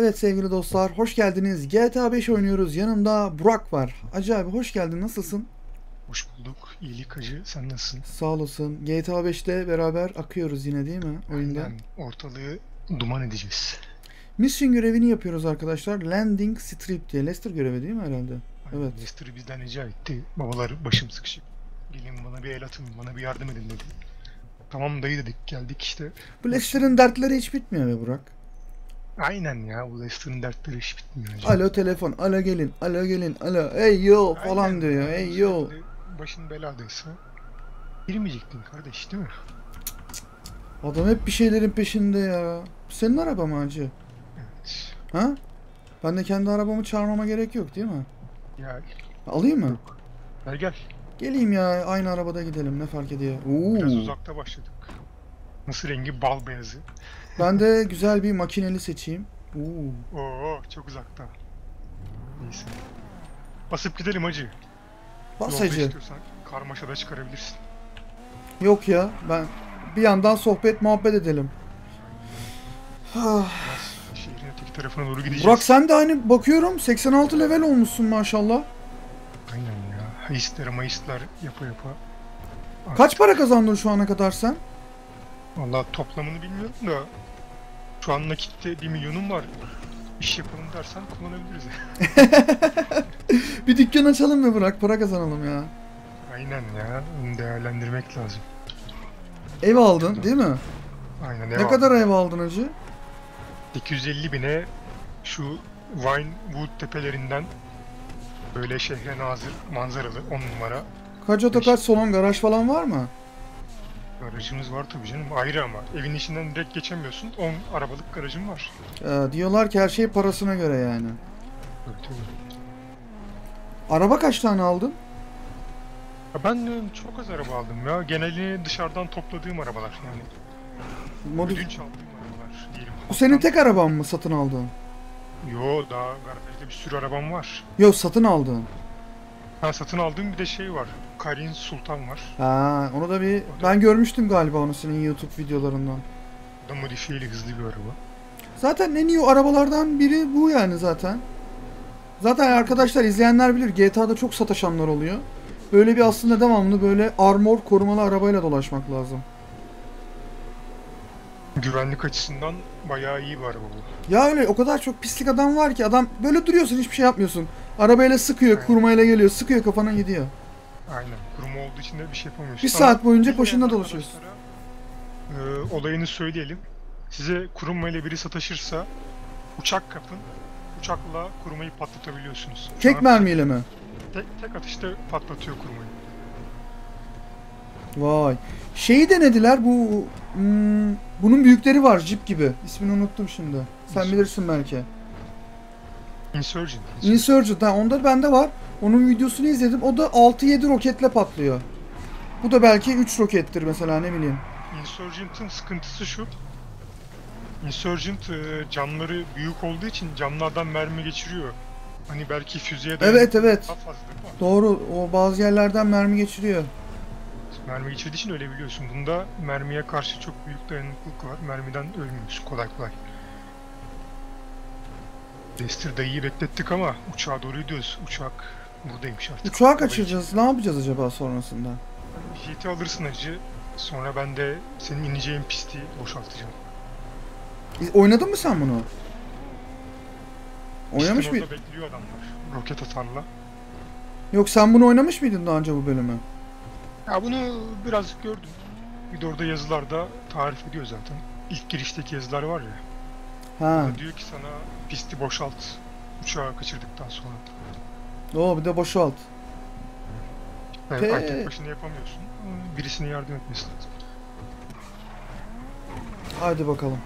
Evet sevgili dostlar, hoş geldiniz. GTA 5 oynuyoruz. Yanımda Burak var. Hacı abi hoş geldin. Nasılsın? Hoş bulduk. İyilik Hacı. Sen nasılsın? Sağ olasın. GTA 5'te beraber akıyoruz yine değil mi? Oyunda. Aynen. Ortalığı duman edeceğiz. Mission görevini yapıyoruz arkadaşlar. Landing strip diye. Lester görevi değil mi herhalde? Aynen. Evet. Lester bizden rica etti. Babalar başım sıkışık. Gelin bana bir el atın. Bana bir yardım edin dedi. Tamam dayı dedik. Geldik işte. Bu Lester'ın dertleri hiç bitmiyor be Burak. Aynen ya, bu Lester'ın dertleri hiç bitmiyor. Alo telefon, alo gelin, alo gelin, alo, ey yo falan aynen diyor, ey yo. Başın beladaysa girmeyecektin kardeş değil mi? Adam hep bir şeylerin peşinde ya. Senin araba mı hacı? Evet. Ha? Ben de kendi arabamı çağırmama gerek yok değil mi? Ya. Alayım mı? Yok. Gel gel. Geleyim ya, aynı arabada gidelim ne fark ediyor. Oo. Biraz uzakta başladık. Nasıl rengi? Bal beyazı. Ben de güzel bir makineli seçeyim. Oo. Oo çok uzakta. Neyse. Basıp gidelim hacı. Bas hacı. Karmaşa da çıkarabilirsin. Yok ya, ben bir yandan sohbet muhabbet edelim. Şehrin öteki tarafına doğru gideceğiz. Burak sen de hani bakıyorum 86 level olmuşsun maşallah. Aynen ya. Heistler maistler yapa yapa. Artık. Kaç para kazandın şu ana kadar sen? Vallahi toplamını bilmiyorum da şu an nakitte 1 milyonum var. İş yapalım dersen kullanabiliriz. Bir dükkan açalım mı Burak? Para kazanalım ya. Aynen ya. Onu değerlendirmek lazım. Ev aldın değil mi? Aynen. Ne kadar ev aldın hacı? 250 bine şu Vinewood tepelerinden böyle şehre nazır manzaralı 10 numara. Kaç otopark, salon, garaj falan var mı? Garajımız var tabii canım, ayrı ama evin içinden direkt geçemiyorsun, 10 arabalık garajım var. Diyorlar ki her şey parasına göre yani. Evet, evet. Araba kaç tane aldın? Ya ben çok az araba aldım ya, genelini dışarıdan topladığım arabalar yani. Ödünç aldığım arabalar diyelim. Bu senin tek araban mı satın aldığın? Yo, daha garajda bir sürü arabam var. Yo, satın aldığın. Ha, satın aldığım bir de şey var. Karin Sultan var. Ha, onu da bir ben görmüştüm galiba onu senin YouTube videolarından. O da modifiyeli hızlı bir araba. Zaten en iyi arabalardan biri bu yani zaten. Zaten arkadaşlar izleyenler bilir GTA'da çok sataşanlar oluyor. Böyle bir aslında devamlı böyle armor korumalı arabayla dolaşmak lazım. Güvenlik açısından bayağı iyi bir araba bu. Ya öyle o kadar çok pislik adam var ki adam böyle duruyorsun hiçbir şey yapmıyorsun. Arabayla sıkıyor, aynen, kurmayla geliyor, sıkıyor kafana gidiyor. Aynen, kurma olduğu için de bir şey yapamıyorsun. Bir saat boyunca peşinde dolaşıyoruz. Olayını söyleyelim. Size kurmayla biri sataşırsa uçak kapın, uçakla kurmayı patlatabiliyorsunuz. Tek mermiyle mi? Tek atışta patlatıyor kurmayı. Vay. Şeyi denediler bu... bunun büyükleri var, jip gibi. İsmini unuttum şimdi. Sen bilirsin belki. Insurgent. Insurgent. Ha, onda bende var. Onun videosunu izledim. O da 6-7 roketle patlıyor. Bu da belki 3 rokettir mesela ne bileyim. Insurgent'ın sıkıntısı şu. Insurgent camları büyük olduğu için camlardan mermi geçiriyor. Hani belki füzeye de evet, evet, daha fazla değil mi? Doğru. O bazı yerlerden mermi geçiriyor. Mermi geçirdiği için öyle biliyorsun. Bunda mermiye karşı çok büyük dayanıklılık var. Mermiden ölmüyorsun kolay kolay. Lester dayıyı beklettik ama uçağa doğru gidiyoruz. Uçak buradaymış artık. Uçağı kaçıracağız. Ne yapacağız acaba sonrasında? Jeti alırsın hacı. Sonra ben de senin ineceğin pisti boşaltacağım. Oynadın mı sen bunu? Oynamış mıydın? Orada bekliyor adamlar. Roket atarla. Yok sen bunu oynamış mıydın daha önce bu bölümü? Ya bunu birazcık gördüm. Bir de orada yazılarda tarif ediyor zaten. İlk girişteki yazılar var ya. Ha. Diyor ki sana pisti boşalt uçağı kaçırdıktan sonra. Oo bir de boşalt. Evet, artık başını yapamıyorsun. Birisine yardım etmesi lazım. Hadi bakalım.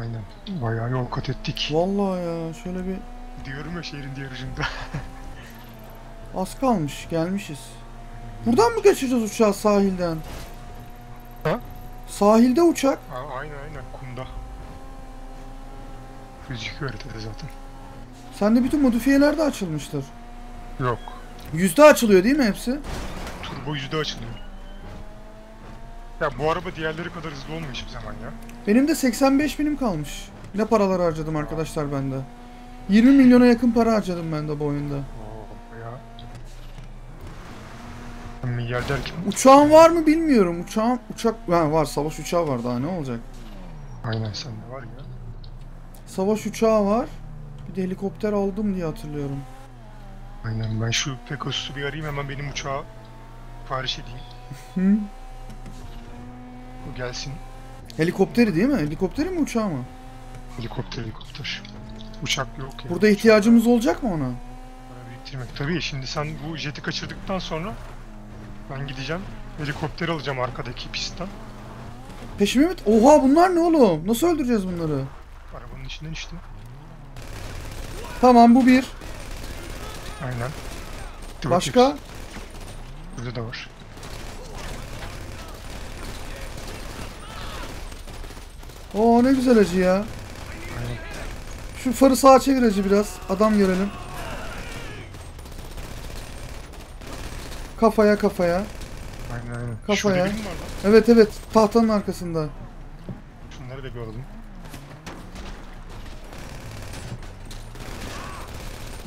Aynen. Bayağı yol kat ettik. Vallahi ya şöyle bir... Diyorum ya şehrin diğer ucunda. Az kalmış gelmişiz. Buradan mı kaçacağız uçağı sahilden? Ha? Sahilde uçak. Aynen aynen kumda. Fizik öğretildi zaten. Sende bütün modifiyeler de açılmıştır. Yok. Yüzde açılıyor değil mi hepsi? Turbo yüzde açılıyor. Ya bu araba diğerleri kadar hızlı olmuyor hiçbir zaman ya. Benim de 85 binim kalmış. Ne paralar harcadım arkadaşlar ben de. 20 milyona yakın para harcadım ben de bu oyunda. Milyarder kim? Uçağın var mı bilmiyorum. Uçak var, savaş uçağı var, daha ne olacak? Aynen, sende var ya. Savaş uçağı var. Bir de helikopter aldım diye hatırlıyorum. Aynen, ben şu Pegasus'u bir arayayım, hemen benim uçağı sipariş edeyim. O gelsin. Helikopteri değil mi? Helikopteri mi, uçağı mı? Helikopter. Uçak yok ya. Burada ihtiyacımız olacak mı ona? Biriktirmek tabii. Şimdi sen bu jeti kaçırdıktan sonra ben gideceğim, helikopteri alacağım arkadaki pistten. Peşime mi? Oha, bunlar ne oğlum? Nasıl öldüreceğiz bunları? Arabanın içinden işte. Tamam, bu bir. Aynen. Başka? Burada da var. Oo, ne güzel acı ya. Aynen. Şu farı sağa çevir acı biraz. Adam görelim. Kafaya. Aynen. Kafaya. Evet. Tahtanın arkasında. Şunları da gördüm.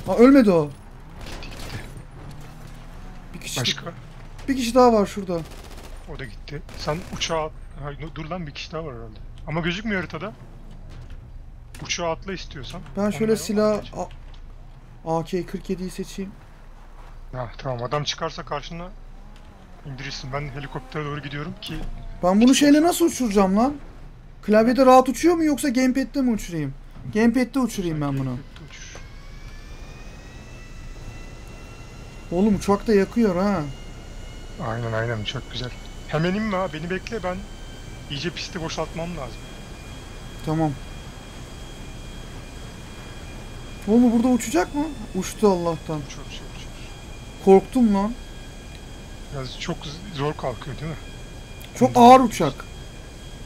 Aa, ölmedi o. Gitti. Bir kişi daha var şurada. O da gitti. Sen uçağa... Dur lan, bir kişi daha var herhalde. Ama gözükmüyor haritada. Uçağa atla istiyorsan. Ben şöyle silah... AK-47'yi seçeyim. Ah, tamam, adam çıkarsa karşına indirirsin. Ben helikoptere doğru gidiyorum ki... Ben bunu şeyle nasıl uçuracağım lan? Klavyede rahat uçuyor mu, yoksa gamepad'de mi uçurayım? Gamepad'de uçurayım ben bunu. Oğlum, uçak da yakıyor ha. Aynen, uçak güzel. Hemen inme ha, beni bekle, ben iyice pisti boşaltmam lazım. Tamam. Oğlum, burada uçacak mı? Uçtu Allah'tan. Uçur. Korktum lan. Biraz çok zor kalkıyor değil mi? Çok kumda ağır uçak.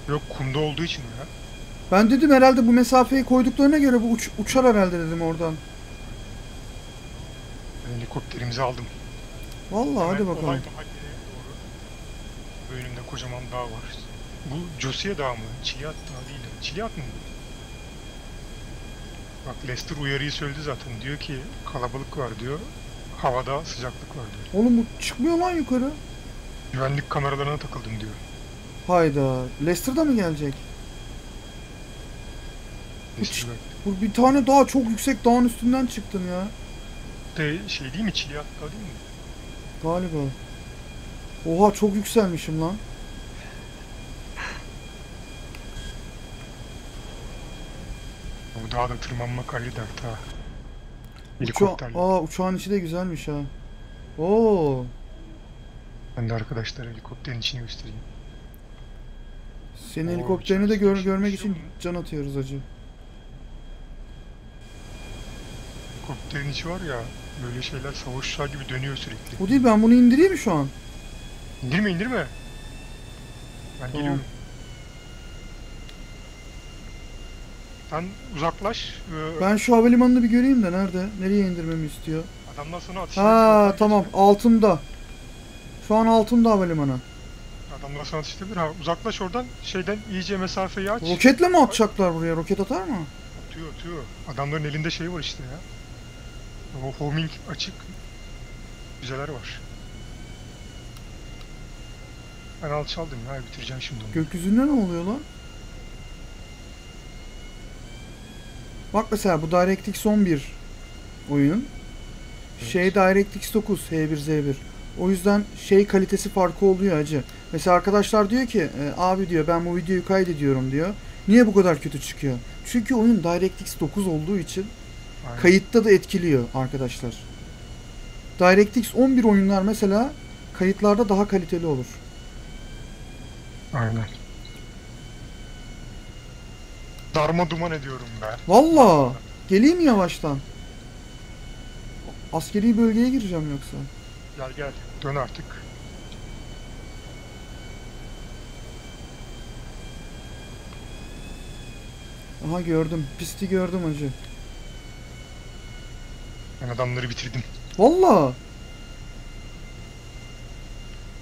Yok, kumda olduğu için ya. Ben dedim herhalde bu mesafeyi koyduklarına göre bu uçar herhalde dedim oradan. Helikopterimizi aldım. Vallahi hadi bakalım. Doğru. Önümde kocaman dağ var. Bu Josiye Dağı mı? Çiliyat Dağı değil. Çiliyat mı? Bak, Lester uyarıyı söyledi zaten. Diyor ki kalabalık var diyor. Havada sıcaklık var diyor. Oğlum, bu çıkmıyor lan yukarı. Güvenlik kameralarına takıldım diyor. Hayda. Lester'da mı gelecek? Bu bir tane dağ, çok yüksek dağın üstünden çıktım ya. Şey değil mi? Çiliyat Dağı değil mi? Galiba. Oha, çok yükselmişim lan. O dağa da tırmanmak ayrı dert ha. Helikopterle. Aa, uçağın içi de güzelmiş ha. Oo. Ben de arkadaşlar helikopterin içini göstereyim. Senin helikopterini de görmek için can atıyoruz acı. Helikopterin içi var ya, böyle şeyler savaşçılar gibi dönüyor sürekli. O değil, ben bunu indireyim mi şu an? İndirme. Ben geliyorum. Sen uzaklaş. Ben şu havalimanını bir göreyim de nerede? Nereye indirmemi istiyor? Adamdan sonra atışlar. Ha tamam, altımda. Şu an altımda havalimanı. Adamdan sonra atıştırabilir. Ha, uzaklaş oradan, şeyden iyice mesafeyi aç. Roketle mi atacaklar buraya? Roket atar mı? Atıyor. Adamların elinde şey var işte ya. O homing açık. Güzeler var. Ben alçaldım ya, bitireceğim şimdi onu. Gökyüzünde ne oluyor lan? Bak mesela bu DirectX 11 oyun. Evet. DirectX 9 H1Z1. O yüzden kalitesi farkı oluyor acı. Mesela arkadaşlar diyor ki abi diyor, ben bu videoyu kaydediyorum diyor. Niye bu kadar kötü çıkıyor? Çünkü oyun DirectX 9 olduğu için kayıtta da etkiliyor arkadaşlar. DirectX 11 oyunlar mesela kayıtlarda daha kaliteli olur. Aynen. Darma duman ediyorum ben. Valla. Geleyim yavaştan. Askeri bölgeye gireceğim yoksa. Gel. Dön artık. Aha, gördüm. Pisti gördüm acı. Ben adamları bitirdim. Valla.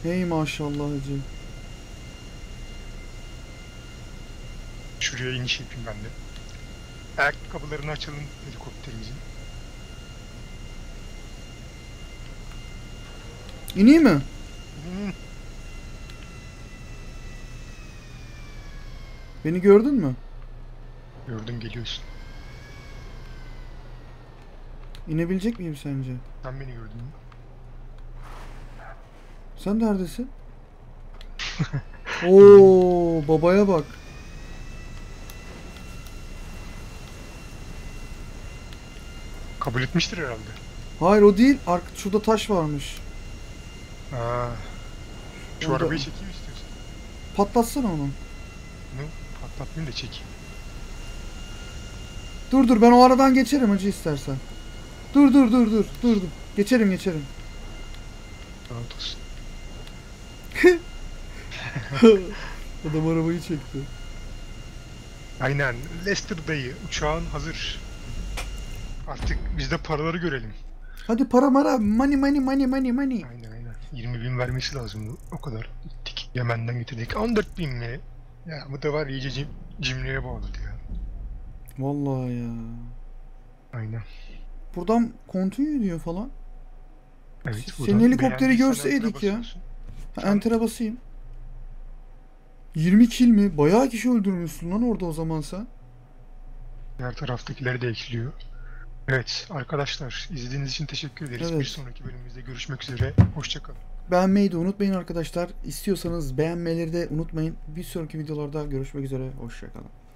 Hey maşallah acı. Şuraya iniş yapayım ben de. ayakkabılarını açalım helikopterimizin. İneyim mi? İneyim. Beni gördün mü? Gördüm, geliyorsun. İnebilecek miyim sence? Sen beni gördün mü? Sen neredesin? Oo, babaya bak. Kabul etmiştir herhalde. Hayır, o değil. Şurada taş varmış. Aa. Şu arabayı çekeyim istiyorsan. Patlatsana onu. Ne? Patlatmayayım da çekeyim. Dur dur, ben o aradan geçerim hacı istersen. Dur. Geçerim. Tamam olsun. Adam arabayı çekti. Aynen. Lester dayı, uçağın hazır. Artık biz de paraları görelim. Hadi para. Money. Aynen. 20.000 vermesi lazım. O kadar gittik. Yemen'den getirdik. 14.000 mi? Ya bu da var iyice cimriye bağladı ya. Vallahi ya. Aynen. Buradan continue diyor falan. Evet. Senin helikopteri görseydik ya. Enter'a basayım. 20 kill mi? Bayağı kişi öldürmüşsün lan orada o zaman sen. Diğer taraftakileri de ekliyor. Evet arkadaşlar, izlediğiniz için teşekkür ederiz. Evet. Bir sonraki bölümümüzde görüşmek üzere. Hoşçakalın. Beğenmeyi de unutmayın arkadaşlar. İstiyorsanız beğenmeleri de unutmayın. Bir sonraki videolarda görüşmek üzere. Hoşçakalın.